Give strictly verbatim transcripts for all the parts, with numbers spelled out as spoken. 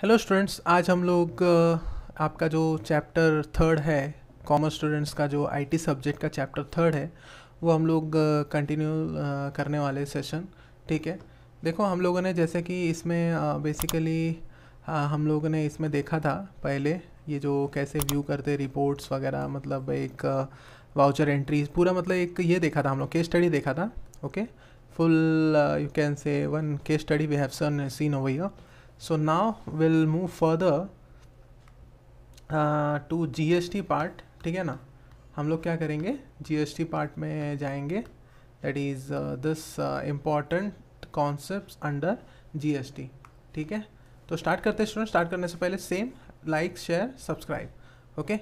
Hello students, आज हम लोग आपका जो चैप्टर थर्ड है कॉमर्स स्टूडेंट्स का, जो आईटी सब्जेक्ट का चैप्टर थर्ड है, वो हम लोग कंटिन्यू करने वाले सेशन। ठीक है, देखो हम लोगों ने जैसे कि इसमें बेसिकली हम लोगों ने इसमें देखा था पहले, ये जो कैसे व्यू करते रिपोर्ट्स वगैरह, मतलब एक वाउचर एंट्रीज पूरा, मतलब एक ये देखा था हम लोग, केस स्टडी देखा था। Okay, full you can say one case study we have seen over here. So now we'll move further uh, to G S T part, ठीक है ना। हम लोग क्या करेंगे, G S T part में जाएंगे, that is uh, this uh, important concepts under G S T, ठीक है। तो start करते हैं स्टूडेंट, start करने से पहले same like share subscribe, okay?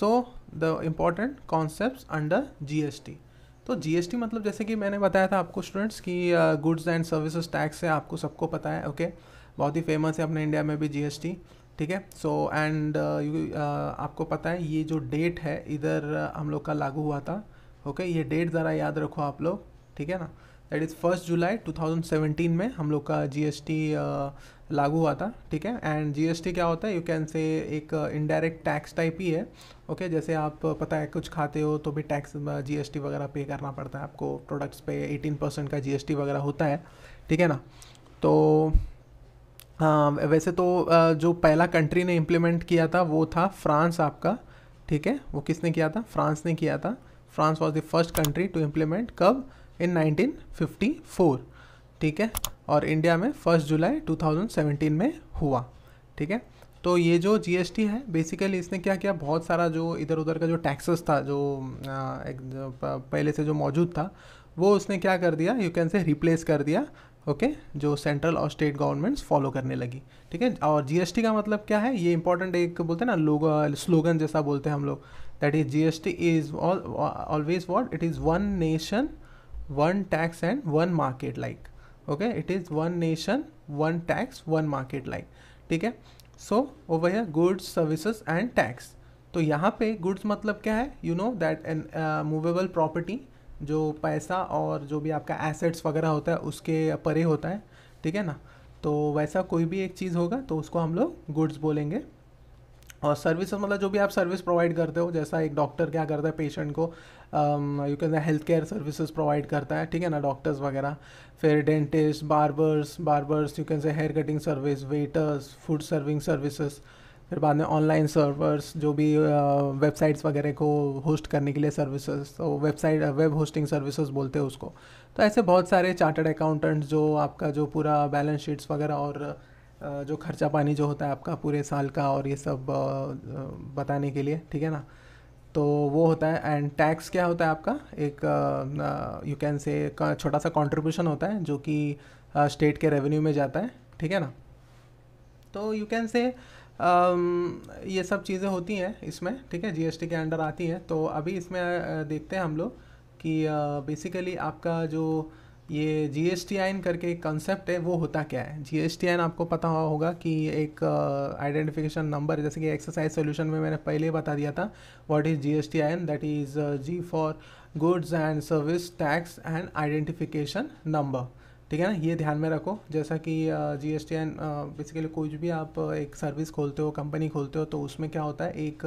So the important concepts under G S T। तो G S T मतलब जैसे कि मैंने बताया था आपको स्टूडेंट्स कि गुड्स एंड सर्विसेज टैक्स है, आपको सबको पता है, ओके okay? बहुत ही फेमस है अपने इंडिया में भी जीएसटी, ठीक है। सो एंड आपको पता है ये जो डेट है इधर uh, हम लोग का लागू हुआ था, ओके okay? ये डेट ज़रा याद रखो आप लोग, ठीक है ना। That is first July two thousand seventeen में हम लोग का जीएसटी uh, लागू हुआ था, ठीक है। एंड जीएसटी क्या होता है, यू कैन से एक इनडायरेक्ट टैक्स टाइप ही है, ओके okay? जैसे आप पता है कुछ खाते हो तो भी टैक्स जीएसटी वगैरह पे करना पड़ता है आपको, प्रोडक्ट्स पे एटीन परसेंट का जीएसटी वगैरह होता है, ठीक है ना। तो हाँ, वैसे तो जो पहला कंट्री ने इम्प्लीमेंट किया था वो था फ्रांस आपका, ठीक है। वो किसने किया था, फ्रांस ने किया था। France was the first country to implement, कब, इन नाइनटीन फिफ्टी फोर, ठीक है। और इंडिया में first July two thousand seventeen में हुआ, ठीक है। तो ये जो जीएसटी है बेसिकली इसने क्या किया, बहुत सारा जो इधर उधर का जो टैक्सेस था जो एक पहले से जो मौजूद था वो उसने क्या कर दिया, यू कैन से रिप्लेस कर दिया, ओके okay, जो सेंट्रल और स्टेट गवर्नमेंट्स फॉलो करने लगी, ठीक है। और जीएसटी का मतलब क्या है, ये इंपॉर्टेंट एक बोलते हैं ना लोग स्लोगन जैसा बोलते हैं हम लोग, that is GST is always what it is one nation one tax and one market like, okay it is one nation one tax one market like, ठीक है। So over here goods services and tax. तो यहाँ पे goods मतलब क्या है, you know that an movable property, जो पैसा और जो भी आपका एसेट्स वगैरह होता है उसके परे होता है, ठीक है ना। तो वैसा कोई भी एक चीज़ होगा तो उसको हम लोग गुड्स बोलेंगे। और सर्विस मतलब जो भी आप सर्विस प्रोवाइड करते हो, जैसा एक डॉक्टर क्या करता है पेशेंट को, you can say health care services provide करता है, ठीक है ना, डॉक्टर्स वगैरह। फिर dentist, barbers barbers you can say hair cutting service, waiters, food serving services. फिर बाद में ऑनलाइन सर्वर्स, जो भी वेबसाइट्स वगैरह को होस्ट करने के लिए सर्विसेज, तो वेबसाइट वेब होस्टिंग सर्विसेज बोलते हैं उसको। तो ऐसे बहुत सारे चार्टर्ड अकाउंटेंट्स जो आपका जो पूरा बैलेंस शीट्स वगैरह और uh, जो खर्चा पानी जो होता है आपका पूरे साल का और ये सब uh, बताने के लिए, ठीक है ना। तो वो होता है। एंड टैक्स क्या होता है आपका, एक यू कैन से छोटा सा कॉन्ट्रीब्यूशन होता है जो कि स्टेट uh, के रेवेन्यू में जाता है, ठीक है ना। तो यू कैन से Um, ये सब चीज़ें होती हैं इसमें, ठीक है, जीएसटी के अंडर आती हैं। तो अभी इसमें देखते हैं हम लोग कि बेसिकली uh, आपका जो ये जीएसटीआईएन करके एक कंसेप्ट है वो होता क्या है। जीएसटीआईएन आपको पता होगा कि एक आइडेंटिफिकेशन uh, नंबर, जैसे कि एक्सरसाइज सॉल्यूशन में मैंने पहले बता दिया था what is GSTIN, that is G for goods and service tax and identification number, ठीक है ना। ये ध्यान में रखो, जैसा कि G S T N basically कोई भी आप एक सर्विस खोलते हो, कंपनी खोलते हो, तो उसमें क्या होता है, एक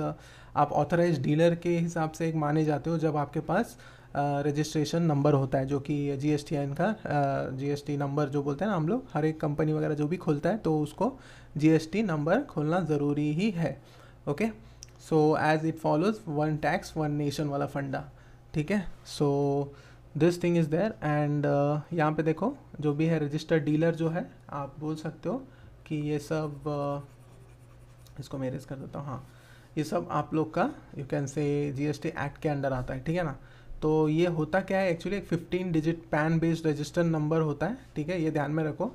आप ऑथराइज डीलर के हिसाब से एक माने जाते हो जब आपके पास रजिस्ट्रेशन नंबर होता है, जो कि जी एस टी एन का जी एस टी नंबर जो बोलते हैं ना हम लोग। हर एक कंपनी वगैरह जो भी खोलता है तो उसको जी एस टी नंबर खोलना ज़रूरी ही है, okay. So as it follows one tax one nation वाला फंडा, ठीक है। So this thing is there. And यहाँ पे देखो जो भी है रजिस्टर्ड डीलर जो है, आप बोल सकते हो कि ये सब uh, इसको मैं इरेज कर देता हूँ। हाँ, ये सब आप लोग का you can say GST act के अंडर आता है, ठीक है ना। तो ये होता क्या है एक्चुअली, एक fifteen digit PAN based registered number होता है, ठीक है, ये ध्यान में रखो।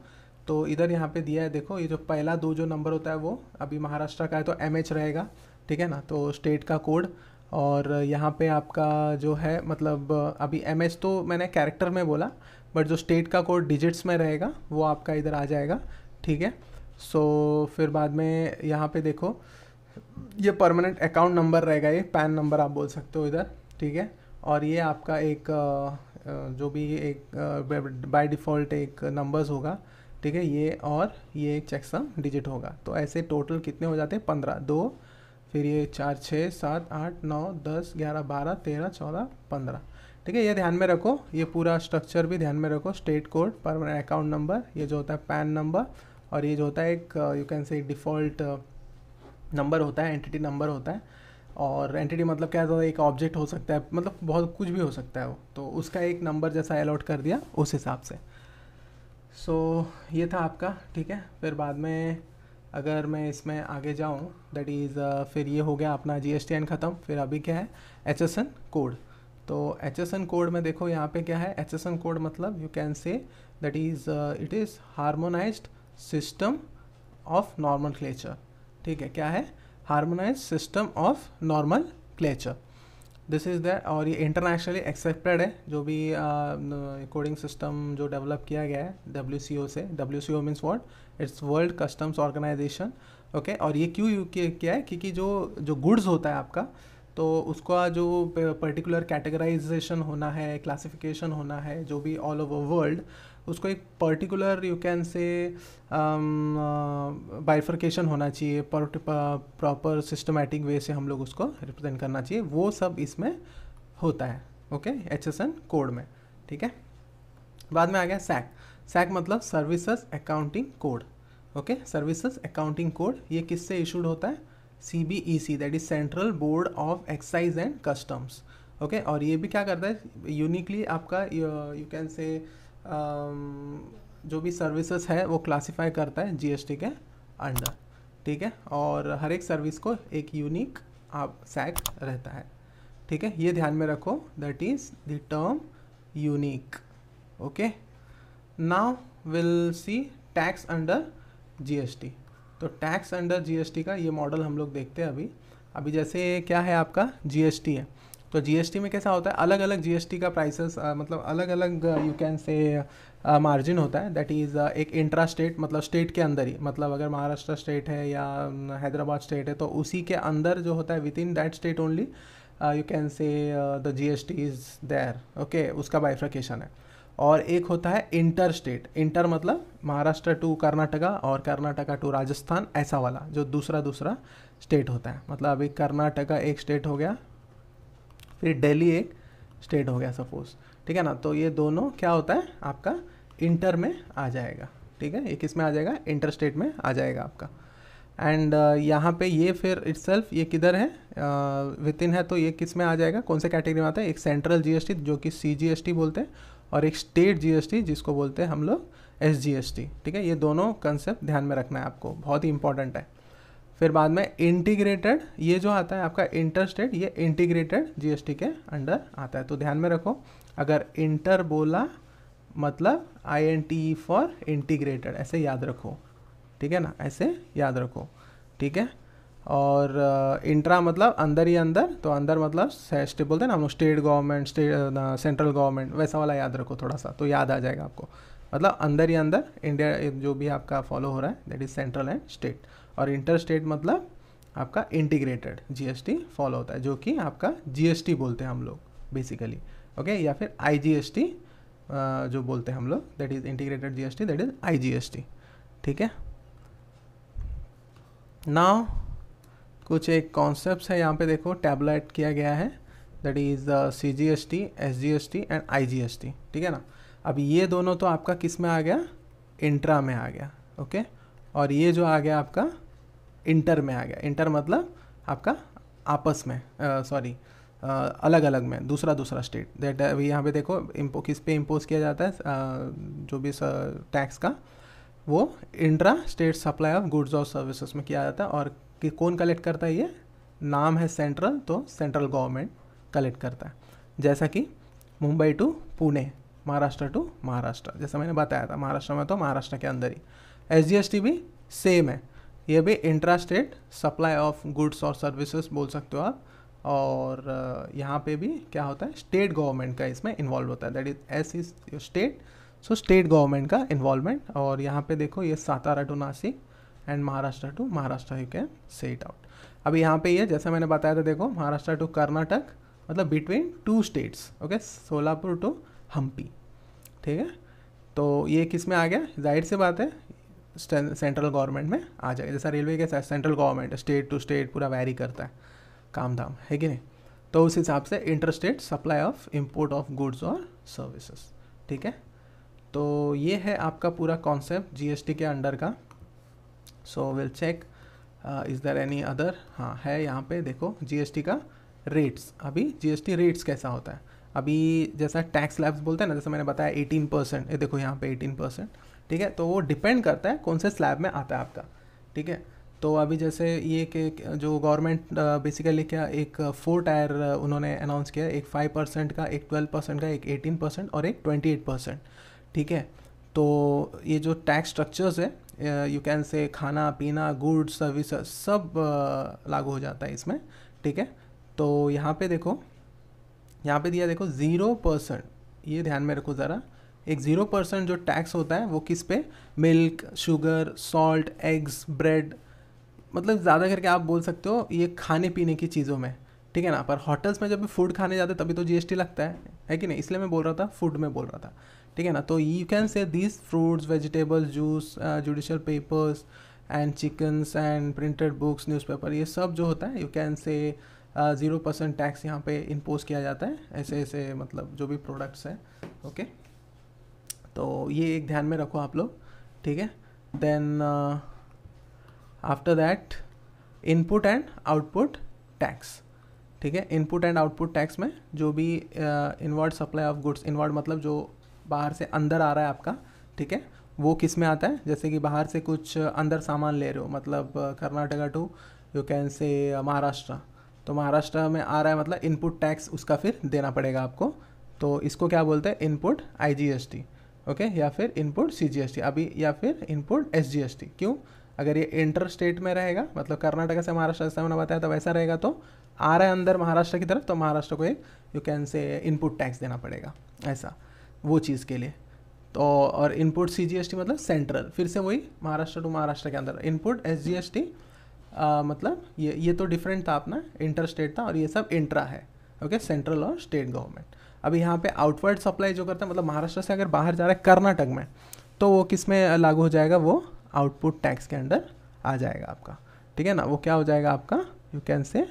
तो इधर यहाँ पे दिया है देखो, ये जो पहला दो जो नंबर होता है वो अभी महाराष्ट्र का है तो एम एच रहेगा, ठीक है ना, तो स्टेट का कोड। और यहाँ पे आपका जो है मतलब अभी एम एच तो मैंने कैरेक्टर में बोला, बट जो स्टेट का कोड डिजिट्स में रहेगा वो आपका इधर आ जाएगा, ठीक है। सो फिर बाद में यहाँ पे देखो ये परमानेंट अकाउंट नंबर रहेगा, ये पैन नंबर आप बोल सकते हो इधर, ठीक है। और ये आपका एक जो भी एक बाय डिफ़ॉल्ट एक नंबर्स होगा, ठीक है, ये और ये एक चेकसम डिजिट होगा। तो ऐसे टोटल कितने हो जाते हैं, पंद्रह, दो, फिर ये चार, छः, सात, आठ, नौ, दस, ग्यारह, बारह, तेरह, चौदह, पंद्रह। ठीक है, ये ध्यान में रखो, ये पूरा स्ट्रक्चर भी ध्यान में रखो। State code, permanent account number, ये जो होता है पैन नंबर, और ये जो होता है एक you can say default number होता है, एंटिटी नंबर होता है। और एंटिटी मतलब क्या होता है, एक ऑब्जेक्ट हो सकता है, मतलब बहुत कुछ भी हो सकता है वो, तो उसका एक नंबर जैसा अलॉट कर दिया उस हिसाब से। सो so, ये था आपका, ठीक है। फिर बाद में अगर मैं इसमें आगे जाऊँ, दैट इज़ फिर ये हो गया अपना जीएसटीएन ख़त्म। फिर अभी क्या है, एचएसएन कोड। तो एचएसएन कोड में देखो यहाँ पे क्या है, एचएसएन कोड मतलब you can say that is it is harmonised system of nomenclature. ठीक है, क्या है, harmonise system of nomenclature, this is that. और ये इंटरनेशनली एक्सेप्टेड है, जो भी कोडिंग uh, सिस्टम जो डेवलप किया गया है डब्ल्यू सी ओ से। W C O means what, it's world customs organisation, okay. और ये क्यों क्या है, क्योंकि जो जो गुड्स होता है आपका, तो उसका जो पर्टिकुलर कैटेगराइजेशन होना है, क्लासिफिकेशन होना है, जो भी ऑल ओवर वर्ल्ड, उसको एक particular you can say bifurcation होना चाहिए, प्रॉपर सिस्टमैटिक वे से हम लोग उसको रिप्रेजेंट करना चाहिए, वो सब इसमें होता है, ओके, एचएसएन कोड में। ठीक है, बाद में आ गया सैक। सैक मतलब services accounting code, okay, services accounting code. ये किससे इशूड होता है, CBEC, that is central board of excise and customs, okay. और ये भी क्या करता है, यूनिकली आपका यू कैन से जो भी सर्विसेज है वो क्लासिफाई करता है जीएसटी के अंडर। ठीक है, और हर एक सर्विस को एक यूनिक आप सैक रहता है। ठीक है, ये ध्यान में रखो, that is the term unique, okay. Now will see tax under GST. तो टैक्स अंडर जीएसटी का ये मॉडल हम लोग देखते हैं अभी। अभी जैसे क्या है आपका जीएसटी है, तो जीएसटी में कैसा होता है, अलग अलग जीएसटी का प्राइसेस uh, मतलब अलग अलग यू कैन से मार्जिन होता है, दैट इज़ uh, एक इंट्रा स्टेट, मतलब स्टेट के अंदर ही, मतलब अगर महाराष्ट्र स्टेट है या हैदराबाद स्टेट है, तो उसी के अंदर जो होता है, within that state only you can say the GST is there, okay, उसका बाइफर्केशन है। और एक होता है इंटर स्टेट, इंटर मतलब महाराष्ट्र टू कर्नाटका और कर्नाटका टू राजस्थान, ऐसा वाला जो दूसरा दूसरा स्टेट होता है। मतलब अभी कर्नाटका एक स्टेट हो गया, फिर दिल्ली एक स्टेट हो गया सपोज, ठीक है ना। तो ये दोनों क्या होता है आपका इंटर में आ जाएगा, ठीक है, एक इसमें आ जाएगा, इंटर स्टेट में आ जाएगा आपका। एंड uh, यहाँ पे ये फिर इटसेल्फ ये किधर है, विद इन है, तो ये किस में आ जाएगा, कौन से कैटेगरी में आता है, एक सेंट्रल जीएसटी जो कि सीजीएसटी बोलते हैं, और एक स्टेट जीएसटी जिसको बोलते हैं हम लोग एसजीएसटी। ठीक है, ये दोनों कंसेप्ट ध्यान में रखना है आपको, बहुत ही इंपॉर्टेंट है। फिर बाद में इंटीग्रेटेड, ये जो आता है आपका इंटर स्टेट, ये इंटीग्रेटेड जीएसटी के अंडर आता है। तो ध्यान में रखो, अगर इंटर बोला मतलब I N T E for integrated, ऐसे याद रखो, ठीक है ना, ऐसे याद रखो, ठीक है। और इंट्रा uh, मतलब अंदर ही अंदर, तो अंदर मतलब स्टेट बोलते हैं ना हम लोग, state government, state central government, वैसा वाला याद रखो थोड़ा सा, तो याद आ जाएगा आपको। मतलब अंदर ही अंदर इंडिया जो भी आपका फॉलो हो रहा है, that is central and state. और इंटर स्टेट मतलब आपका इंटीग्रेटेड जीएसटी फॉलो होता है, जो कि आपका जीएसटी बोलते हैं हम लोग बेसिकली, ओके, या फिर आईजीएसटी जो बोलते हैं हम लोग, that is integrated GST, that is IGST. ठीक है, नाउ कुछ एक कॉन्सेप्ट्स है यहाँ पे देखो, टैबलेट किया गया है, that is CGST, SGST and IGST. ठीक है ना, अब ये दोनों तो आपका किस में आ गया, इंट्रा में आ गया, ओके, और ये जो आ गया आपका इंटर में आ गया। इंटर मतलब आपका आपस में, सॉरी अलग अलग में, दूसरा दूसरा स्टेट, दैट अभी यहाँ पे देखो इम्पो किस पे इम्पोज किया जाता है, uh, जो भी टैक्स का वो intra state supply of goods और सर्विसेज में किया जाता है। और कि कौन कलेक्ट करता है, ये नाम है सेंट्रल, तो सेंट्रल गवर्नमेंट कलेक्ट करता है, जैसा कि मुंबई टू पुणे, महाराष्ट्र टू महाराष्ट्र, जैसा मैंने बताया था, महाराष्ट्र में तो महाराष्ट्र के अंदर ही। एसजीएसटी भी सेम है, ये भी intra state supply of goods और सर्विसेज बोल सकते हो आप। और यहाँ पे भी क्या होता है, स्टेट गवर्नमेंट का इसमें इन्वॉल्व होता है, that is S is state, so state government का इन्वॉल्वमेंट। और यहाँ पे देखो ये Satara to Nashik and Maharashtra to Maharashtra, you can say it out. अभी यहाँ पे ये जैसा मैंने बताया था देखो, महाराष्ट्र टू कर्नाटक मतलब between two states, okay, Solapur to Hampi. ठीक है, तो ये किस में आ गया, जाहिर सी बात है सेंट्रल गवर्नमेंट में आ जाएगा। जैसा रेलवे के साथ central government state to state पूरा वैरी करता है काम धाम, है कि नहीं। तो उस हिसाब से inter state supply of import of goods और सर्विसेज, ठीक है। तो ये है आपका पूरा कॉन्सेप्ट जीएसटी के अंडर का। So will check is there any other, हाँ है यहाँ पे देखो जीएसटी का रेट्स। अभी जीएसटी रेट्स कैसा होता है, अभी जैसा टैक्स स्लैब्स बोलते हैं ना, जैसे मैंने बताया अठारह परसेंट, ये देखो यहाँ पे अठारह परसेंट, ठीक है। तो वो डिपेंड करता है कौन से स्लैब में आता है आपका, ठीक है। तो अभी जैसे ये कि जो गवर्नमेंट बेसिकली क्या एक फोर टायर उन्होंने अनाउंस किया, एक फाइव परसेंट का, एक ट्वेल्व परसेंट का, एक एटीन परसेंट और एक ट्वेंटी एट परसेंट ठीक है। तो ये जो टैक्स स्ट्रक्चर्स है, यू कैन से खाना पीना गुड्स सर्विस सब लागू हो जाता है इसमें, ठीक है। तो यहाँ पे देखो, यहाँ पे दिया देखो ज़ीरो परसेंट, ये ध्यान में रखो ज़रा। एक ज़ीरो परसेंट जो टैक्स होता है वो किस पे, milk, sugar, salt, eggs, bread, मतलब ज़्यादा करके आप बोल सकते हो ये खाने पीने की चीज़ों में, ठीक है ना। पर होटल्स में जब भी फूड खाने जाते तभी तो जीएसटी लगता है, है कि नहीं, इसलिए मैं बोल रहा था फूड में बोल रहा था, ठीक है ना। तो you can say these fruits, vegetables, juice, judicial papers and chickens and printed books, newspaper, ये सब जो होता है you can say zero percent tax यहाँ पे इम्पोज किया जाता है ऐसे ऐसे, मतलब जो भी प्रोडक्ट्स हैं, ओके। तो ये एक ध्यान में रखो आप लोग, ठीक है। Then after that input and output tax, ठीक है। इनपुट एंड आउटपुट टैक्स में जो भी inward supply of goods, inward मतलब जो बाहर से अंदर आ रहा है आपका, ठीक है, वो किस में आता है। जैसे कि बाहर से कुछ अंदर सामान ले रहे हो, मतलब कर्नाटका टू यू कैन से महाराष्ट्र, तो महाराष्ट्र में आ रहा है मतलब इनपुट टैक्स उसका फिर देना पड़ेगा आपको। तो इसको क्या बोलते हैं, इनपुट आईजीएसटी, ओके, या फिर इनपुट सीजीएसटी अभी, या फिर इनपुट एसजीएसटी। क्यों, अगर ये इंटर स्टेट में रहेगा, मतलब कर्नाटका से महाराष्ट्र, जैसा मैंने बताया था वैसा रहेगा, तो आ रहा है अंदर महाराष्ट्र की तरफ, तो महाराष्ट्र को एक you can say input tax देना पड़ेगा ऐसा वो चीज़ के लिए। तो और इनपुट सीजीएसटी मतलब सेंट्रल, फिर से वही महाराष्ट्र टू महाराष्ट्र के अंदर। इनपुट एसजीएसटी मतलब ये ये तो डिफरेंट था अपना, इंटर स्टेट था, और ये सब इंट्रा है, ओके, सेंट्रल और स्टेट गवर्नमेंट। अभी यहाँ पे आउटवर्ड सप्लाई जो करता है, मतलब महाराष्ट्र से अगर बाहर जा रहा है कर्नाटक में, तो वो किस में लागू हो जाएगा, वो आउटपुट टैक्स के अंडर आ जाएगा आपका, ठीक है ना। वो क्या हो जाएगा आपका, you can say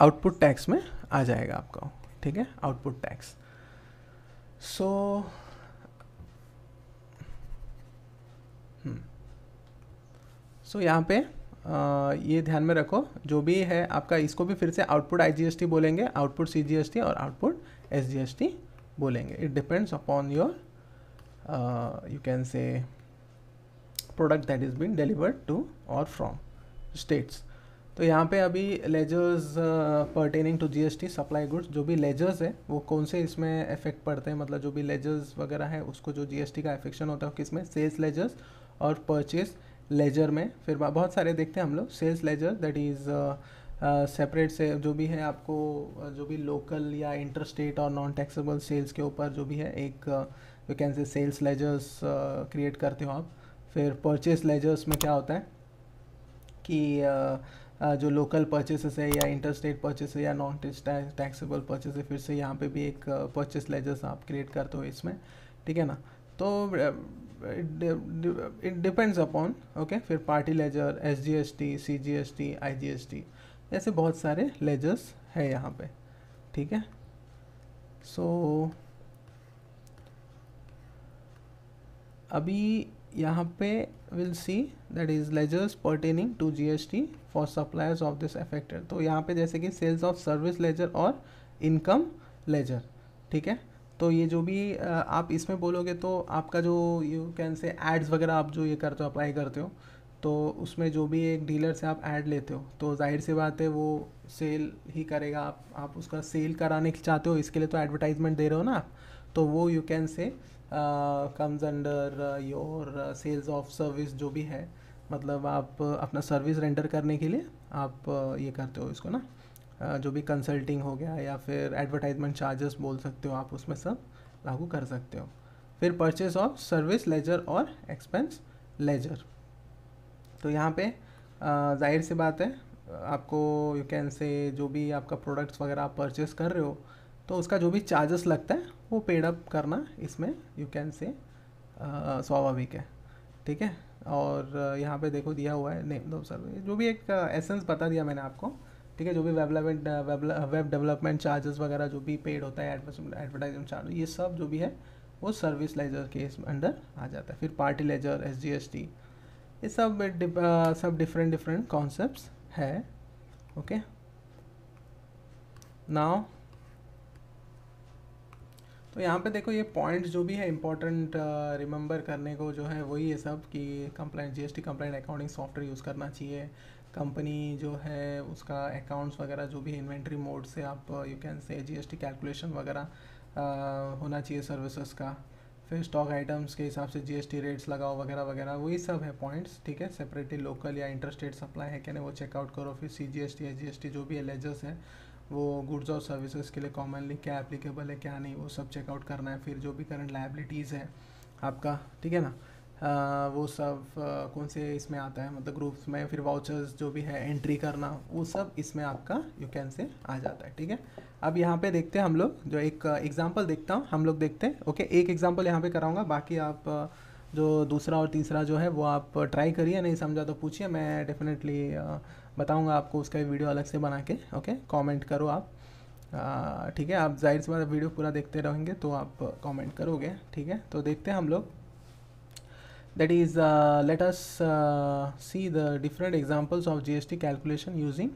output tax में आ जाएगा आपका, ठीक है, आउटपुट टैक्स। सो सो यहाँ पे आ, ये ध्यान में रखो, जो भी है आपका, इसको भी फिर से आउटपुट आईजीएसटी बोलेंगे, आउटपुट सीजीएसटी और आउटपुट एसजीएसटी बोलेंगे। It depends upon your you can say product that is been delivered to और फ्रॉम स्टेट्स। तो यहाँ पे अभी ledgers pertaining to GST supply goods, जो भी लेजर्स है वो कौन से इसमें इफेक्ट पड़ते हैं, मतलब जो भी लेजर्स वगैरह है उसको जो जीएसटी का एफेक्शन होता है किसमें, सेल्स लेजर्स और परचेज लेजर में। फिर बहुत सारे देखते हैं हम लोग, sales ledger that is separate से जो भी है आपको, जो भी लोकल या इंटर स्टेट और नॉन टैक्सेबल सेल्स के ऊपर जो भी है एक you can say sales ledgers create करते हो आप। फिर परचेज लेजर्स में क्या होता है कि uh, Uh, जो लोकल परचेसेस है या इंटरस्टेट परचेस है या नॉन टैक्सेबल परचेस है, फिर से यहाँ पे भी एक परचेस uh, लेजर्स आप क्रिएट करते हो इसमें, ठीक है ना। तो इट डिपेंड्स अपॉन, ओके। फिर party ledger, SGST, CGST, IGST, ऐसे बहुत सारे लेजर्स है यहाँ पे, ठीक है। सो so, अभी यहाँ पे will see that is ledgers pertaining to GST for suppliers of this affected. तो यहाँ पे जैसे कि सेल्स ऑफ सर्विस लेजर और इनकम लेजर, ठीक है। तो ये जो भी आप इसमें बोलोगे, तो आपका जो यू कैन से एड्स वगैरह आप जो ये करते हो, अप्लाई करते हो, तो उसमें जो भी एक डीलर से आप ऐड लेते हो, तो जाहिर सी बात है वो सेल ही करेगा। आप आप उसका सेल कराने चाहते हो, इसके लिए तो एडवर्टाइजमेंट दे रहे हो ना, तो वो you can say comes under your sales of service. जो भी है मतलब आप अपना सर्विस रेंडर करने के लिए आप uh, ये करते हो इसको ना, uh, जो भी कंसल्टिंग हो गया या फिर एडवर्टाइजमेंट चार्जेस बोल सकते हो आप, उसमें सब लागू कर सकते हो। फिर परचेस ऑफ सर्विस लेजर और एक्सपेंस लेजर, तो यहाँ पे uh, जाहिर सी बात है आपको यू कैन से जो भी आपका प्रोडक्ट्स वगैरह आप परचेस कर रहे हो, तो उसका जो भी चार्जेस लगता है वो पेड अप करना इसमें यू कैन से स्वाभाविक है, ठीक है। और यहाँ पे देखो दिया हुआ है नेम दो सर्विस, जो भी एक एसेंस बता दिया मैंने आपको, ठीक है। जो भी वेबलमेंट वेब डेवलपमेंट चार्जेस वगैरह जो भी पेड होता है, एडवर्टाइजमेंट चार्ज, ये सब जो भी है वो सर्विस लेजर के अंडर आ जाता है। फिर party ledger, S G S T, ये सब डिप, आ, सब डिफरेंट डिफरेंट कॉन्सेप्ट्स है, ओके। नाउ तो यहाँ पे देखो ये पॉइंट्स जो भी है इम्पोर्टेंट रिमेंबर करने को जो है वही है सब, कि compliant G S T compliant accounting software use करना चाहिए, कंपनी जो है उसका अकाउंट्स वगैरह जो भी इन्वेंट्री मोड से आप यू कैन से जी एस टी कैलकुलेशन वगैरह होना चाहिए सर्विसेज का, फिर स्टॉक आइटम्स के हिसाब से जीएसटी रेट्स लगाओ वगैरह वगैरह, वही सब है पॉइंट्स, ठीक है। सेपरेटली लोकल या इंटरस्टेट सप्लाई है क्या नहीं वो चेकआउट करो। फिर सीजीएसटी एसजीएसटी जो भी एलेजर्स है वो गुड्स और सर्विसेज के लिए कॉमनली क्या एप्लीकेबल है क्या नहीं वो सब चेकआउट करना है। फिर जो भी करंट लाइबिलिटीज़ है आपका, ठीक है ना, आ, वो सब आ, कौन से इसमें आता है मतलब ग्रुप्स में। फिर वाउचर्स जो भी है एंट्री करना, वो सब इसमें आपका यू कैन से आ जाता है, ठीक है। अब यहाँ पे देखते हैं हम लोग, जो एक एग्जांपल देखता हूँ हम लोग देखते हैं, ओके। एक एग्जांपल यहाँ पे कराऊंगा, बाकी आप जो दूसरा और तीसरा जो है वो आप ट्राई करिए, नहीं समझा तो पूछिए, मैं डेफिनेटली बताऊँगा आपको, उसका वीडियो अलग से बना के, ओके। कॉमेंट करो आप, आ, ठीक है। आप जाहिर से बात वीडियो पूरा देखते रहेंगे तो आप कॉमेंट करोगे, ठीक है। तो देखते हैं हम लोग, that is uh, let us uh, see the different examples of G S T calculation using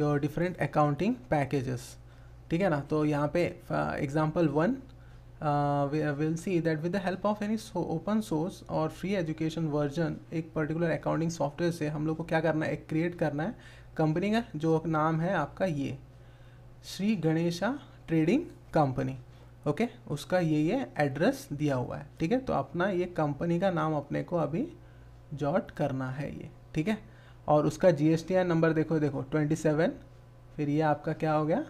your different accounting packages, ठीक है ना। तो यहाँ पे example one uh, we will see that with the help of any so open source or free education version एक particular accounting software से हम लोग को क्या करना है, एक create करना है। कंपनी का जो नाम है आपका ये Shri Ganesha trading company, okay okay, उसका ये ये एड्रेस दिया हुआ है, ठीक है। तो अपना ये कंपनी का नाम अपने को अभी जॉट करना है ये, ठीक है। और उसका जीएसटीआईएन नंबर देखो देखो ट्वेंटी सेवन, फिर ये आपका क्या हो गया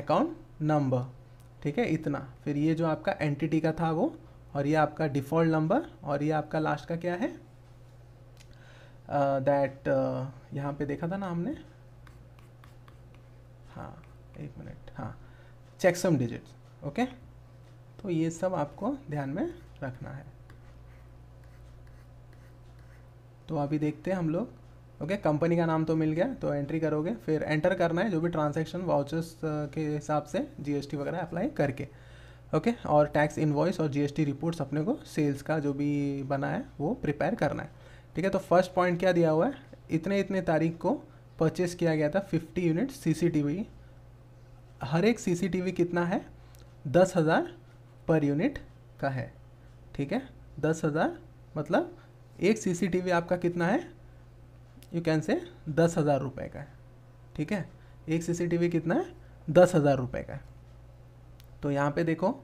अकाउंट नंबर, ठीक है इतना। फिर ये जो आपका एंटिटी का था वो, और ये आपका डिफ़ॉल्ट नंबर, और ये आपका लास्ट का क्या है दैट uh, uh, यहाँ पे देखा था ना हमने, हाँ एक मिनट, हाँ चेकसम डिजिट्स, ओके okay? तो ये सब आपको ध्यान में रखना है। तो अभी देखते हैं हम लोग, ओके okay? कंपनी का नाम तो मिल गया, तो एंट्री करोगे, फिर एंटर करना है जो भी ट्रांजैक्शन वाउचर्स के हिसाब से जीएसटी वगैरह अप्लाई करके, ओके okay? और टैक्स इनवॉइस और जीएसटी रिपोर्ट्स अपने को सेल्स का जो भी बना है वो प्रिपेयर करना है, ठीक है। तो फर्स्ट पॉइंट क्या दिया हुआ है, इतने इतने तारीख को परचेस किया गया था फिफ्टी यूनिट सीसीटीवी, हर एक सीसीटीवी कितना है दस हज़ार पर यूनिट का है, ठीक है। दस हज़ार मतलब एक सीसीटीवी आपका कितना है यू कैन से दस हज़ार रुपये का है, ठीक है। एक सीसीटीवी कितना है दस हज़ार रुपये का है। तो यहाँ पे देखो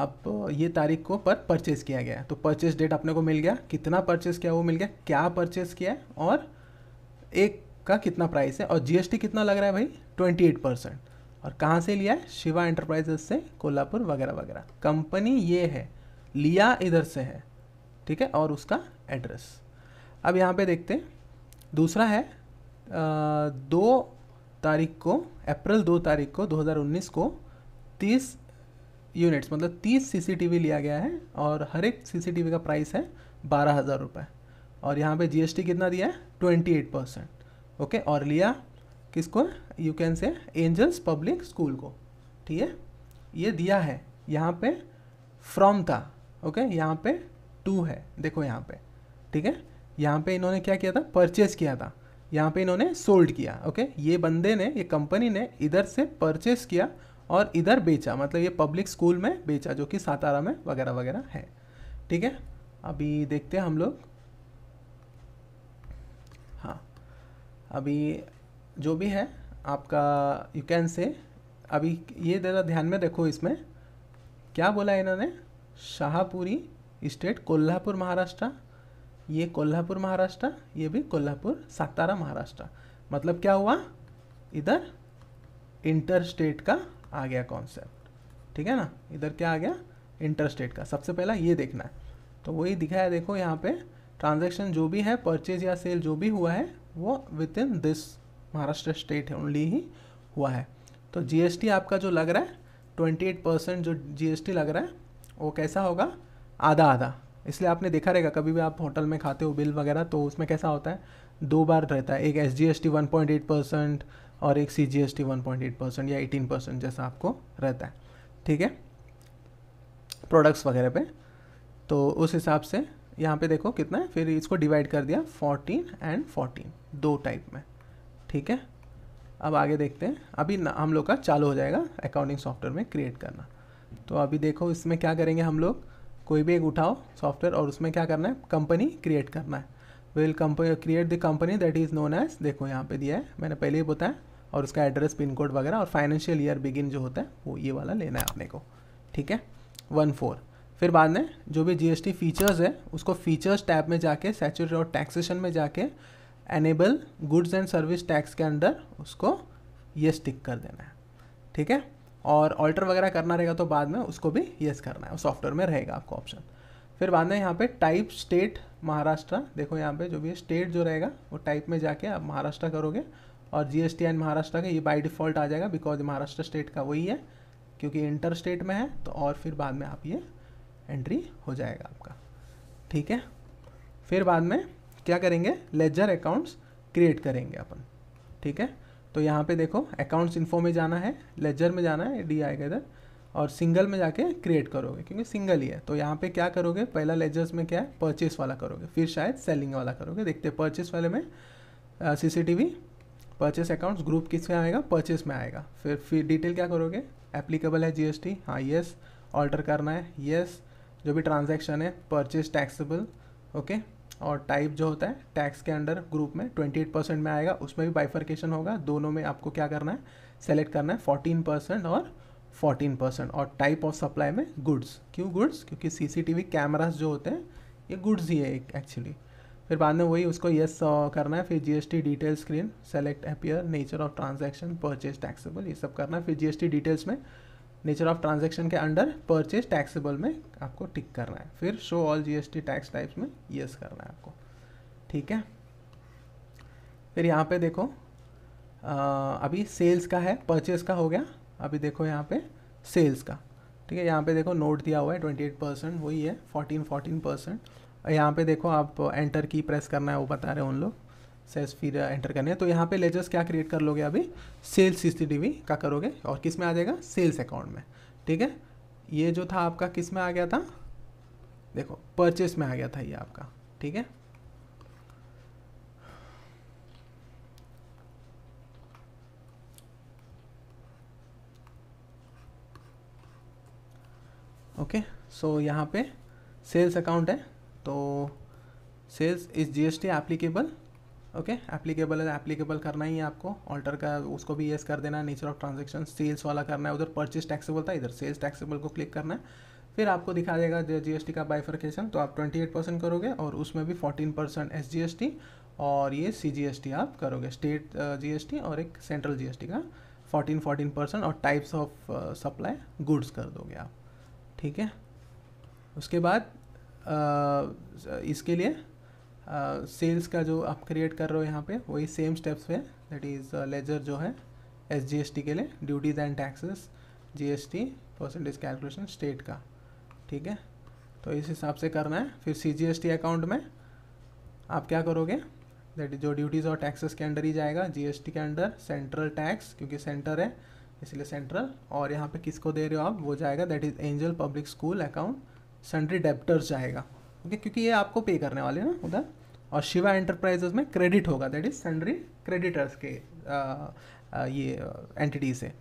आप ये तारीख को पर परचेज़ किया गया है, तो परचेज डेट अपने को मिल गया, कितना परचेज़ किया वो मिल गया, क्या परचेज़ किया है और एक का कितना प्राइस है, और जीएसटी कितना लग रहा है भाई ट्वेंटी एट परसेंट और कहाँ से लिया है शिवा एंटरप्राइजेस से, कोल्हापुर वगैरह वगैरह। कंपनी ये है, लिया इधर से है, ठीक है, और उसका एड्रेस। अब यहाँ पे देखते हैं दूसरा है आ, दो तारीख को अप्रैल दो तारीख को दो हज़ार उन्नीस को तीस यूनिट्स मतलब तीस सीसीटीवी लिया गया है और हर एक सीसीटीवी का प्राइस है बारह हज़ार रुपये और यहाँ पे जीएसटी कितना दिया है ट्वेंटी एट परसेंट ओके। और लिया किसको, you can say angels public school को, ठीक है। ये दिया है, यहाँ पे फ्रॉम था ओके, यहाँ पे टू है देखो यहाँ पे, ठीक है। यहाँ पे इन्होंने क्या किया था, परचेज किया था, यहाँ पे इन्होंने सोल्ड किया ओके। ये बंदे ने, ये कंपनी ने इधर से परचेज किया और इधर बेचा, मतलब ये पब्लिक स्कूल में बेचा जो कि सातारा में वगैरह वगैरह है, ठीक है। अभी देखते हैं हम लोग, हाँ अभी जो भी है आपका यू कैन से, अभी ये ज़रा ध्यान में देखो इसमें क्या बोला है इन्होंने, शाहपुरी स्टेट कोल्हापुर महाराष्ट्र, ये कोल्हापुर महाराष्ट्र, ये भी कोल्हापुर सातारा महाराष्ट्र, मतलब क्या हुआ इधर इंटर स्टेट का आ गया कॉन्सेप्ट, ठीक है ना। इधर क्या आ गया इंटर स्टेट का, सबसे पहला ये देखना है। तो वही दिखाया देखो यहाँ पे, ट्रांजैक्शन जो भी है परचेज या सेल जो भी हुआ है वो within this Maharashtra state है ओनली ही हुआ है। तो जीएसटी आपका जो लग रहा है अट्ठाईस परसेंट जो जीएसटी लग रहा है वो कैसा होगा, आधा आधा। इसलिए आपने देखा रहेगा कभी भी आप होटल में खाते हो बिल वगैरह तो उसमें कैसा होता है, दो बार रहता है, एक SGST one point eight percent और एक CGST one point eight percent या अठारह परसेंट जैसा आपको रहता है, ठीक है, प्रोडक्ट्स वगैरह पे। तो उस हिसाब से यहाँ पे देखो कितना है, फिर इसको डिवाइड कर दिया चौदह एंड चौदह, दो टाइप में, ठीक है। अब आगे देखते हैं, अभी हम लोग का चालू हो जाएगा अकाउंटिंग सॉफ्टवेयर में क्रिएट करना। तो अभी देखो इसमें क्या करेंगे हम लोग, कोई भी एक उठाओ सॉफ्टवेयर और उसमें क्या करना है, कंपनी क्रिएट करना है। Will company create the company that is known as, देखो यहाँ पे दिया है, मैंने पहले ही बताया, और उसका एड्रेस, पिन कोड वगैरह, और फाइनेंशियल ईयर बिगिन जो होता है वो ये वाला लेना है अपने को, ठीक है, वन फोर। फिर बाद में जो भी जीएसटी फीचर्स है उसको फीचर्स टैब में जाके सैचुरेट और टैक्सेशन में जाके enable goods and service tax के अंडर उसको यस टिक कर देना है, ठीक है, और ऑल्टर वगैरह करना रहेगा तो बाद में उसको भी यस करना है, सॉफ्टवेयर में रहेगा आपको ऑप्शन। फिर बाद में यहाँ पे टाइप स्टेट महाराष्ट्र, देखो यहाँ पे जो भी स्टेट जो रहेगा वो टाइप में जाके आप महाराष्ट्र करोगे और जीएसटी एंड महाराष्ट्र का ये बाई डिफ़ॉल्ट आ जाएगा, बिकॉज महाराष्ट्र स्टेट का वही है क्योंकि इंटर स्टेट में है, तो और फिर बाद में आप ये एंट्री हो जाएगा आपका, ठीक है। फिर बाद में क्या करेंगे, लेजर अकाउंट्स क्रिएट करेंगे अपन, ठीक है। तो यहाँ पे देखो अकाउंट्स इन्फो में जाना है, लेजर में जाना है, डी आएगा इधर, और सिंगल में जाके क्रिएट करोगे क्योंकि सिंगल ही है। तो यहाँ पे क्या करोगे, पहला लेजर्स में क्या है, परचेस वाला करोगे, फिर शायद सेलिंग वाला करोगे, देखते हैं। परचेस वाले में C C T V purchase accounts group किस में आएगा, परचेस में आएगा। फिर फिर डिटेल क्या करोगे, एप्लीकेबल है जीएसटी, हाँ येस, ऑल्टर करना है येस, जो भी ट्रांजैक्शन है परचेस टैक्सेबल, ओके, और टाइप जो होता है टैक्स के अंडर ग्रुप में अट्ठाईस परसेंट में आएगा, उसमें भी बाइफर्केशन होगा, दोनों में आपको क्या करना है, सेलेक्ट करना है चौदह परसेंट और चौदह परसेंट। और टाइप ऑफ सप्लाई में गुड्स, क्यों गुड्स, क्योंकि सीसीटीवी कैमरास जो होते हैं ये गुड्स ही है एक एक्चुअली। फिर बाद में वही उसको येस करना है, फिर GST detail screen, select appear, nature of transaction, purchase taxable, ये सब करना है। फिर जीएसटी डिटेल्स में नेचर ऑफ ट्रांजैक्शन के अंडर परचेज टैक्सेबल में आपको टिक करना है, फिर show all GST tax types में येस करना है आपको, ठीक है। फिर यहाँ पे देखो आ, अभी सेल्स का है, परचेज का हो गया, अभी देखो यहाँ पे सेल्स का, ठीक है, यहाँ पे देखो नोट दिया हुआ है अट्ठाईस परसेंट वही है, चौदह चौदह परसेंट। यहाँ पे देखो आप एंटर की प्रेस करना है, वो बता रहे हैं उन लोग सेल्स, फिर एंटर करने है। तो यहाँ पे लेजर्स क्या क्रिएट कर लोगे, अभी सेल्स सीसीटीवी का करोगे और किस में आ जाएगा, सेल्स अकाउंट में, ठीक है। ये जो था आपका किस में आ गया था, देखो परचेस में आ गया था ये आपका, ठीक है। ओके सो यहाँ पे सेल्स अकाउंट है, तो sales is GST applicable, okay applicable है, एप्लीकेबल करना ही है आपको, ऑल्टर का उसको भी येस कर देना, नेचर ऑफ ट्रांजैक्शन सेल्स वाला करना है, उधर परचेस टैक्सेबल था, इधर सेल्स टैक्सेबल को क्लिक करना है। फिर आपको दिखा देगा जीएसटी का बाइफर्केशन, तो आप अट्ठाईस परसेंट करोगे और उसमें भी चौदह परसेंट एसजीएसटी और ये सीजीएसटी आप करोगे, स्टेट जीएसटी और एक सेंट्रल जीएसटी का चौदह चौदह परसेंट, और टाइप्स ऑफ सप्लाई गुड्स कर दोगे आप, ठीक है। उसके बाद uh, इसके लिए सेल्स uh, का जो आप क्रिएट कर रहे हो यहाँ पे वही सेम स्टेप्स पे, दैट इज़ लेजर जो है एसजीएसटी के लिए, duties and taxes, GST percentage calculation state का, ठीक है, तो इस हिसाब से करना है। फिर सीजीएसटी अकाउंट में आप क्या करोगे, दैट इज जो ड्यूटीज़ और टैक्सेस के अंडर ही जाएगा, जीएसटी के अंडर सेंट्रल टैक्स क्योंकि सेंटर है इसलिए सेंट्रल, और यहाँ पे किसको दे रहे हो आप वो जाएगा, that is angel public school account, sundry debtors जाएगा, ओके okay, क्योंकि ये आपको पे करने वाले ना उधर, और शिवा एंटरप्राइजेस में क्रेडिट होगा, दैट इज सन्ड्री क्रेडिटर्स के आ, आ, ये एंटिटी से,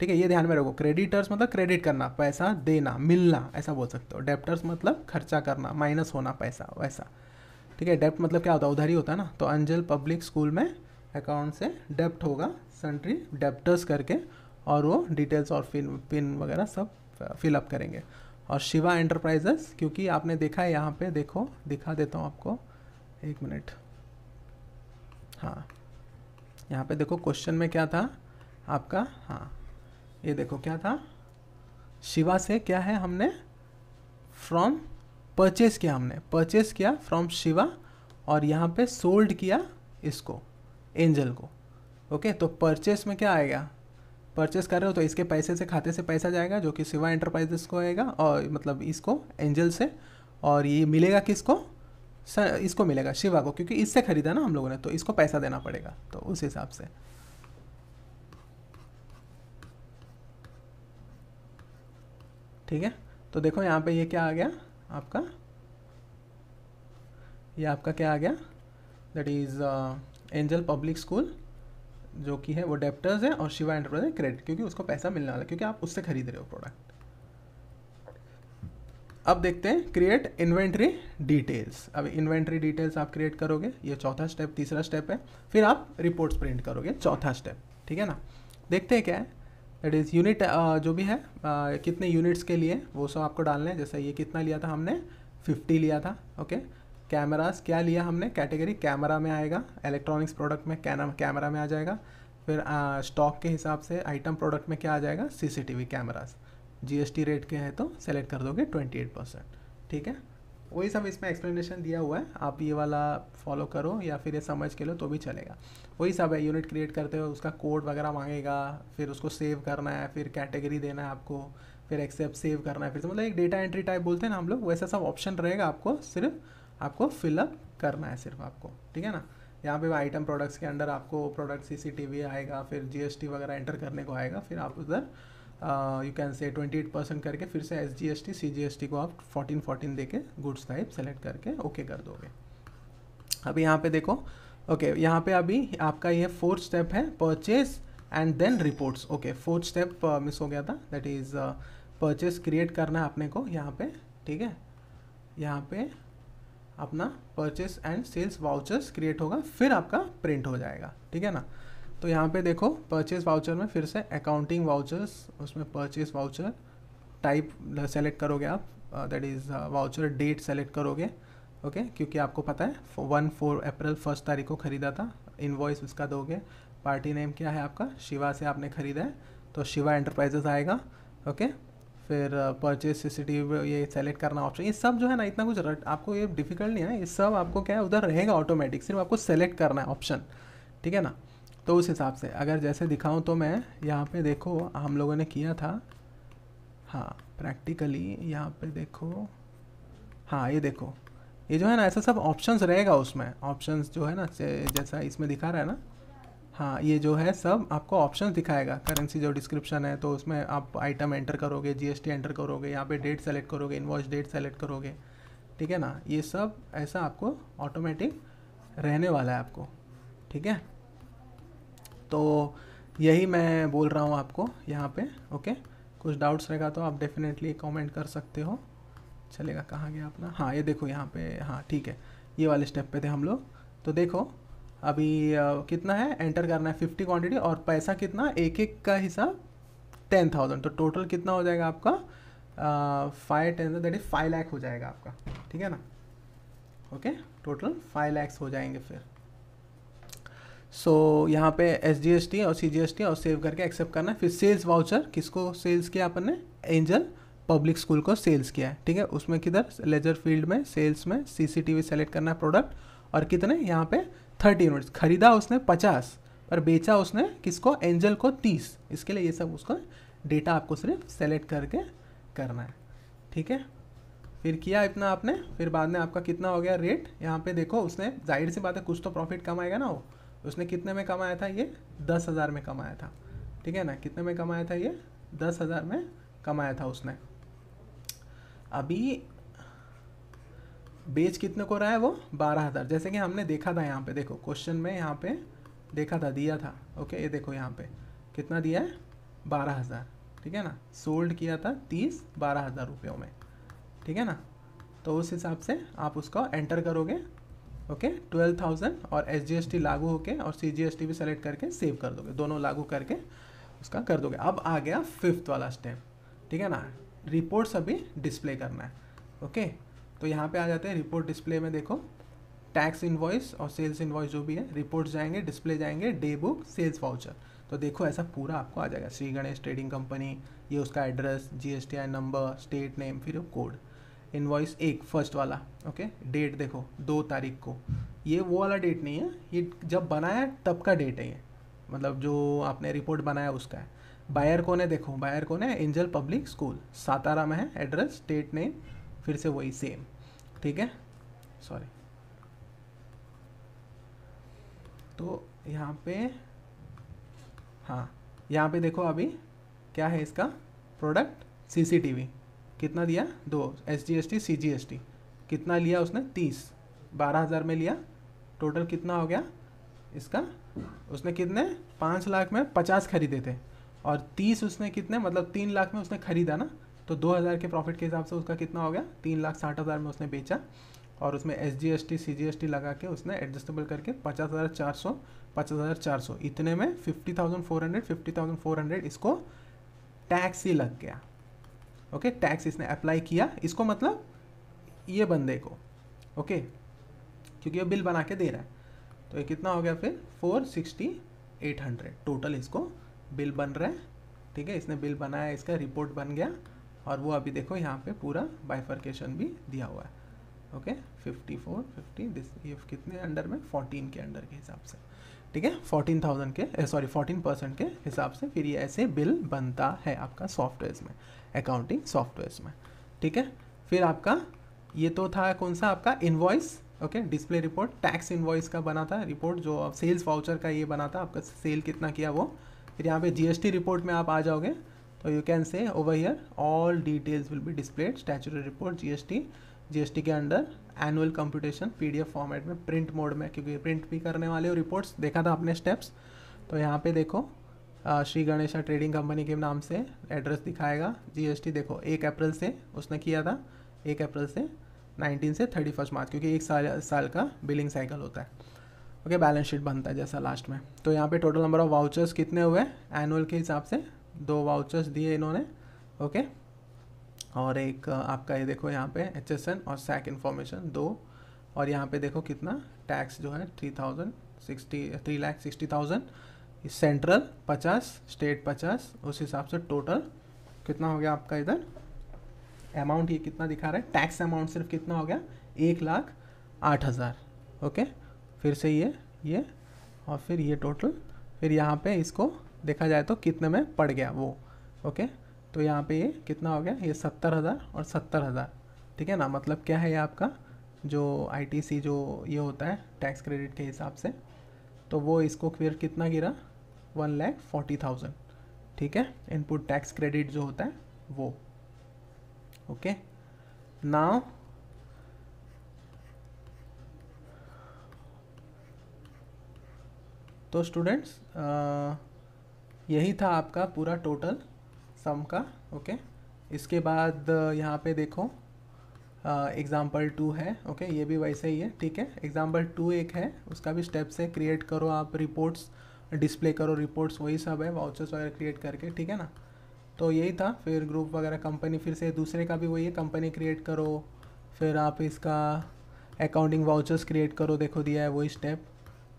ठीक है, ये ध्यान में रखो। क्रेडिटर्स मतलब क्रेडिट करना, पैसा देना, मिलना, ऐसा बोल सकते हो। डेप्टर्स मतलब खर्चा करना, माइनस होना पैसा, वैसा, ठीक है। डेप्ट मतलब क्या होता है, उधार ही होता है ना। तो अंजल पब्लिक स्कूल में अकाउंट से डेप्ट होगा, सन्ड्री डेप्टर्स करके, और वो डिटेल्स और पिन पिन वगैरह सब फिलअप करेंगे। और शिवा एंटरप्राइजेस, क्योंकि आपने देखा है यहाँ पे, देखो दिखा देता हूँ आपको, एक मिनट, हाँ यहाँ पे देखो क्वेश्चन में क्या था आपका, हाँ ये देखो क्या था, शिवा से क्या है हमने, फ्रॉम परचेस किया, हमने परचेस किया फ्रॉम शिवा, और यहाँ पे सोल्ड किया इसको एंजल को, ओके। तो परचेस में क्या आएगा, परचेस कर रहे हो तो इसके पैसे से खाते से पैसा जाएगा जो कि शिवा एंटरप्राइजेस को आएगा, और मतलब इसको एंजल से, और ये मिलेगा किसको, सर इसको मिलेगा शिवा को, क्योंकि इससे ख़रीदा ना हम लोगों ने, तो इसको पैसा देना पड़ेगा। तो उस हिसाब से ठीक है। तो देखो यहाँ पे ये क्या आ गया आपका, ये आपका क्या आ गया, that is angel public school जो कि है वो डेप्टर्स है, और शिवा एंटरप्राइज है क्रेडिट, क्योंकि उसको पैसा मिलने वाला है क्योंकि आप उससे खरीद रहे हो प्रोडक्ट। अब देखते हैं क्रिएट इन्वेंट्री डिटेल्स। अब इन्वेंट्री डिटेल्स आप क्रिएट करोगे, ये चौथा स्टेप, तीसरा स्टेप है, फिर आप रिपोर्ट्स प्रिंट करोगे, चौथा स्टेप, ठीक है ना। देखते हैं क्या है, दैट इज़ यूनिट जो भी है, आ, कितने यूनिट्स के लिए वो सब आपको डालने हैं। जैसे ये कितना लिया था हमने, फिफ्टी लिया था, ओके। कैमरास क्या लिया हमने, कैटेगरी कैमरा में आएगा, इलेक्ट्रॉनिक्स प्रोडक्ट में कैमरा में आ जाएगा, फिर स्टॉक के हिसाब से आइटम प्रोडक्ट में क्या आ जाएगा, C C T V cameras. GST rate के हैं तो सेलेक्ट कर दोगे अट्ठाईस परसेंट, ठीक है। वही सब इसमें एक्सप्लेनेशन दिया हुआ है, आप ये वाला फॉलो करो या फिर ये समझ के लो तो भी चलेगा। वही सब है, यूनिट क्रिएट करते हो उसका कोड वगैरह मांगेगा, फिर उसको सेव करना है, फिर कैटेगरी देना है आपको, फिर एक्सेप्ट सेव करना है, फिर मतलब एक डेटा एंट्री टाइप बोलते हैं ना हम लोग, वैसा सब ऑप्शन रहेगा। आपको सिर्फ आपको फिलअप करना है सिर्फ आपको, ठीक है ना। यहाँ पे आइटम प्रोडक्ट्स के अंडर आपको product C C T V आएगा, फिर जी एस टी वगैरह एंटर करने को आएगा, फिर आप उधर यू कैन से अट्ठाईस परसेंट करके फिर से S G S T C G S T को आप चौदह चौदह देके गुड्स टाइप सेलेक्ट करके ओके कर दोगे। अभी यहाँ पे देखो, ओके यहाँ पे अभी आपका ये फोर्थ स्टेप है, purchase and then reports. Okay fourth step miss हो गया था, दैट इज़ परचेस क्रिएट करना है अपने को यहाँ पे, ठीक है। यहाँ पे अपना purchase and sales vouchers create होगा, फिर आपका प्रिंट हो जाएगा, ठीक है ना। तो यहाँ पे देखो परचेस वाउचर में फिर से अकाउंटिंग वाउचर्स, उसमें परचेस वाउचर टाइप सेलेक्ट करोगे आप, that is voucher date select करोगे, ओके okay? क्योंकि आपको पता है वन फोर अप्रैल फर्स्ट तारीख को ख़रीदा था। इनवॉइस उसका दोगे, पार्टी नेम क्या है आपका, शिवा से आपने ख़रीदा है तो शिवा एंटरप्राइजेस आएगा, ओके okay? फिर purchase C C T V ये सेलेक्ट करना ऑप्शन, ये सब जो है ना इतना कुछ रट, आपको ये डिफिकल्ट नहीं है ना, ये सब आपको क्या है उधर रहेगा ऑटोमेटिक, सिर्फ आपको सेलेक्ट करना है ऑप्शन, ठीक है ना। तो उस हिसाब से अगर जैसे दिखाऊं तो मैं यहाँ पे देखो हम लोगों ने किया था, हाँ प्रैक्टिकली यहाँ पे देखो, हाँ ये देखो ये जो है ना ऐसा सब ऑप्शंस रहेगा, उसमें ऑप्शंस जो है ना जैसा इसमें दिखा रहा है ना, हाँ ये जो है सब आपको ऑप्शंस दिखाएगा। करेंसी जो डिस्क्रिप्शन है तो उसमें आप आइटम एंटर करोगे, जीएसटी एंटर करोगे, यहाँ पे डेट सेलेक्ट करोगे, इनवॉइस डेट सेलेक्ट करोगे, ठीक है ना। ये सब ऐसा आपको ऑटोमेटिक रहने वाला है आपको, ठीक है। तो यही मैं बोल रहा हूँ आपको यहाँ पे, ओके। कुछ डाउट्स रहेगा तो आप डेफिनेटली कमेंट कर सकते हो, चलेगा। कहाँ गया अपना, हाँ ये देखो यहाँ पे, हाँ ठीक है ये वाले स्टेप पे थे हम लोग। तो देखो अभी आ, कितना है एंटर करना है, फिफ्टी क्वांटिटी और पैसा कितना, एक एक का हिसाब टेन थाउजेंड, तो टोटल कितना हो जाएगा आपका, five ten that is five lakh हो जाएगा आपका, ठीक है ना। ओके टोटल फाइव लैक्स हो जाएंगे फिर। सो so, यहाँ पे एसजीएसटी और सीजीएसटी और सेव करके एक्सेप्ट करना है। फिर सेल्स वाउचर किसको सेल्स किया अपन ने, एंजल पब्लिक स्कूल को सेल्स किया है, ठीक है। उसमें किधर, लेजर फील्ड में सेल्स में सीसीटीवी सेलेक्ट करना है प्रोडक्ट, और कितने यहाँ पे तीस यूनिट्स खरीदा उसने पचास, पर बेचा उसने किसको, एंजल को तीस। इसके लिए ये सब उसका डेटा आपको सिर्फ सेलेक्ट करके करना है, ठीक है। फिर किया इतना आपने, फिर बाद में आपका कितना हो गया रेट, यहाँ पे देखो उसने जाहिर सी बात है कुछ तो प्रॉफिट कमाएगा ना, वो उसने कितने में कमाया था, ये दस हज़ार में कमाया था, ठीक है ना। कितने में कमाया था, ये दस हज़ार में कमाया था उसने। अभी बेच कितने को रहा है वो, बारह हज़ार, जैसे कि हमने देखा था यहाँ पे देखो क्वेश्चन में, यहाँ पे देखा था दिया था, ओके। ये देखो यहाँ पे कितना दिया है, बारह हज़ार, ठीक है ना। सोल्ड किया था तीस, बारह हज़ार रुपयों में, ठीक है ना। तो उस हिसाब से आप उसको एंटर करोगे, ओके ट्वेल्व थाउजेंड और एसजीएसटी लागू होके और सीजीएसटी भी सेलेक्ट करके सेव कर दोगे, दोनों लागू करके उसका कर दोगे। अब आ गया फिफ्थ वाला स्टेप, ठीक है ना। रिपोर्ट्स अभी डिस्प्ले करना है, ओके okay? तो यहाँ पे आ जाते हैं रिपोर्ट डिस्प्ले में। देखो टैक्स इनवॉइस और सेल्स इनवॉइस जो भी है, रिपोर्ट्स जाएंगे, डिस्प्ले जाएंगे, डे बुक, सेल्स वाउचर। तो देखो ऐसा पूरा आपको आ जाएगा, श्री गणेश ट्रेडिंग कंपनी, ये उसका address, GSTI number, state name, फिर कोड। इनवॉइस एक फर्स्ट वाला, ओके डेट देखो दो तारीख को, ये वो वाला डेट नहीं है, ये जब बनाया तब का डेट है, ये मतलब जो आपने रिपोर्ट बनाया उसका है। बायर कौन है, देखो बायर कौन है, एंजल पब्लिक स्कूल सातारा में है, एड्रेस स्टेट नेम फिर से वही सेम, ठीक है, सॉरी। तो यहाँ पे हाँ यहाँ पे देखो अभी क्या है इसका प्रोडक्ट, सीसीटीवी कितना दिया दो, एसजीएसटी सीजीएसटी कितना लिया उसने तीस, बारह हज़ार में लिया, टोटल कितना हो गया इसका, उसने कितने पाँच लाख में पचास खरीदे थे और तीस उसने कितने मतलब तीन लाख में उसने खरीदा ना, तो दो हज़ार के प्रॉफिट के हिसाब से उसका कितना हो गया, तीन लाख साठ हज़ार में उसने बेचा और उसमें एसजीएसटी सीजीएसटी लगा के उसने एडजस्टेबल करके पचास हज़ार चार सौ पचास हज़ार चार सौ इतने में fifty thousand four hundred fifty thousand four hundred इसको टैक्स ही लग गया। ओके टैक्स इसने अप्लाई किया इसको मतलब ये बंदे को, ओके क्योंकि ये बिल बना के दे रहा है, तो ये कितना हो गया फिर four sixty eight hundred total इसको बिल बन रहा है, ठीक है, इसने बिल बनाया, इसका रिपोर्ट बन गया और वो अभी देखो यहाँ पे पूरा बाइफर्केशन भी दिया हुआ है। Okay fifty four fifty this ये कितने अंडर में फोर्टीन के अंडर के हिसाब से, ठीक है, फोर्टीन थाउजेंड के सॉरी फोर्टीन परसेंट के हिसाब से फिर ये ऐसे बिल बनता है आपका सॉफ्टवेयर्स में, अकाउंटिंग सॉफ्टवेयर्स में, ठीक है। फिर आपका ये तो था कौन सा आपका invoice, okay display report, tax invoice का बना था रिपोर्ट जो आप सेल्स वाउचर का ये बना था आपका सेल कितना किया वो। फिर यहाँ पे जीएसटी रिपोर्ट में आप आ जाओगे तो यू कैन से over here all details will be displayed, statutory report GST, GST के under annual computation PDF format में प्रिंट मोड में, क्योंकि प्रिंट भी करने वाले हो रिपोर्ट्स, देखा था आपने स्टेप्स। तो यहाँ पे देखो श्री गणेशा ट्रेडिंग कंपनी के नाम से एड्रेस दिखाएगा, जीएसटी देखो एक अप्रैल से उसने किया था, एक अप्रैल से नाइनटीन से थर्टी फर्स्ट मार्च क्योंकि एक साल साल का बिलिंग साइकिल होता है। ओके बैलेंस शीट बनता है जैसा लास्ट में। तो यहाँ पे टोटल नंबर ऑफ वाउचर्स कितने हुए एनुअल के हिसाब से, दो वाउचर्स दिए इन्होंने, ओके और एक आपका ये देखो यहाँ पे एचएसएन और सैक इन्फॉर्मेशन दो, और यहाँ पे देखो कितना टैक्स जो है three thousand sixty three lakh sixty thousand central पचास स्टेट पचास, उस हिसाब से टोटल कितना हो गया आपका इधर अमाउंट, ये कितना दिखा रहा है टैक्स अमाउंट सिर्फ कितना हो गया एक लाख आठ हज़ार, ओके फिर से ये ये और फिर ये टोटल। फिर यहाँ पे इसको देखा जाए तो कितने में पड़ गया वो, ओके तो यहाँ पे ये कितना हो गया ये सत्तर हज़ार और सत्तर हज़ार, ठीक है ना, मतलब क्या है ये आपका जो आईटीसी जो ये होता है टैक्स क्रेडिट के हिसाब से, तो वो इसको फिर कितना गिरा वन लैख फोर्टी थाउजेंड, ठीक है, इनपुट टैक्स क्रेडिट जो होता है वो। ओके नाउ तो स्टूडेंट्स यही था आपका पूरा टोटल सम का। ओके इसके बाद यहाँ पे देखो एग्ज़ाम्पल टू है, ओके ये भी वैसे ही है, ठीक है, एग्ज़ाम्पल टू एक है उसका भी स्टेप्स है, क्रिएट करो आप रिपोर्ट्स, डिस्प्ले करो रिपोर्ट्स, वही सब है वाउचर्स वगैरह क्रिएट करके, ठीक है ना। तो यही था फिर ग्रुप वगैरह कंपनी, फिर से दूसरे का भी वही है कंपनी क्रिएट करो, फिर आप इसका अकाउंटिंग वाउचर्स क्रिएट करो, देखो दिया है वही स्टेप,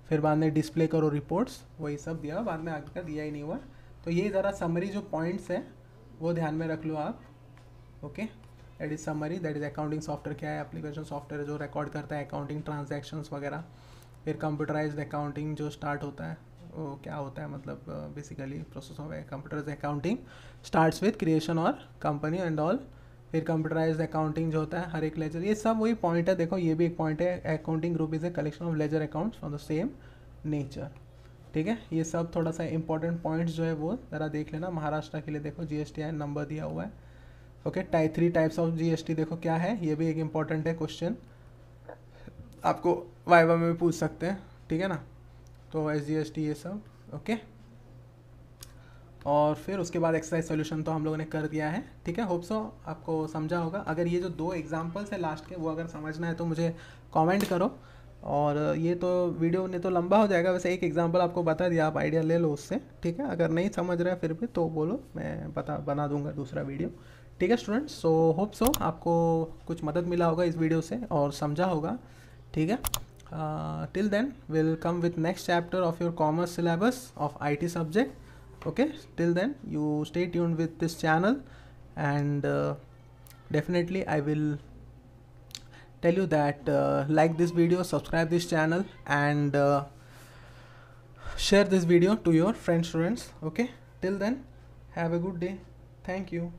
फिर बाद में डिस्प्ले करो रिपोर्ट्स, वही सब दिया, बाद में आगे का दिया ही नहीं हुआ। तो ये ज़रा समरी जो पॉइंट्स हैं वो ध्यान में रख लो आप, okay that is summary, that is accounting software क्या है, एप्लीकेशन सॉफ्टवेयर जो रिकॉर्ड करता है अकाउंटिंग ट्रांजैक्शंस वगैरह, फिर कंप्यूटराइज्ड अकाउंटिंग जो स्टार्ट होता है वो क्या होता है, मतलब basically process of computerised accounting starts with creation और कंपनी एंड ऑल, फिर कंप्यूटराइज्ड अकाउंटिंग जो होता है हर एक लेजर, ये सब वही पॉइंट है। देखो ये भी एक पॉइंट है, accounting group is a collection of ledger accounts from the same nature, ठीक है, ये सब थोड़ा सा इंपॉर्टेंट पॉइंट्स जो है वो ज़रा देख लेना। महाराष्ट्र के लिए देखो जीएसटीआईएन नंबर दिया हुआ है, okay type three types of GST देखो क्या है, ये भी एक इम्पॉर्टेंट है क्वेश्चन, आपको वाइवा में भी पूछ सकते हैं, ठीक है ना। तो एसजीएसटी ये सब, ओके और फिर उसके बाद एक्सरसाइज सॉल्यूशन तो हम लोगों ने कर दिया है, ठीक है, होप सो आपको समझा होगा। अगर ये जो दो एग्जांपल्स है लास्ट के वो अगर समझना है तो मुझे कमेंट करो, और ये तो वीडियो ने तो लंबा हो जाएगा, वैसे एक एग्जांपल आपको बता दिया, आप आइडिया ले लो उससे, ठीक है, अगर नहीं समझ रहे फिर भी तो बोलो, मैं बता बना दूंगा दूसरा वीडियो, ठीक है स्टूडेंट्स। सो होप सो आपको कुछ मदद मिला होगा इस वीडियो से और समझा होगा, ठीक है। Till then will come with next chapter of your commerce syllabus of IT subject, okay till then you stay tuned with this channel and uh, definitely I will tell you that uh, like this video, subscribe this channel and uh, share this video to your friends, students, okay till then Have a good day. Thank you.